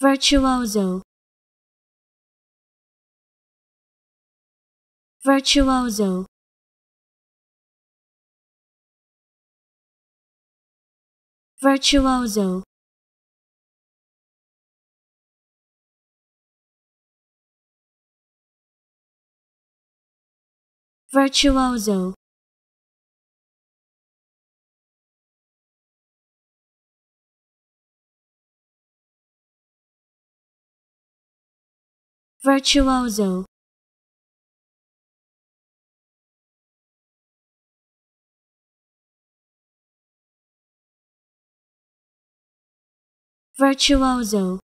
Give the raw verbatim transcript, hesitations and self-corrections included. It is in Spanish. Virtuoso. Virtuoso. Virtuoso. Virtuoso. Virtuoso. Virtuoso.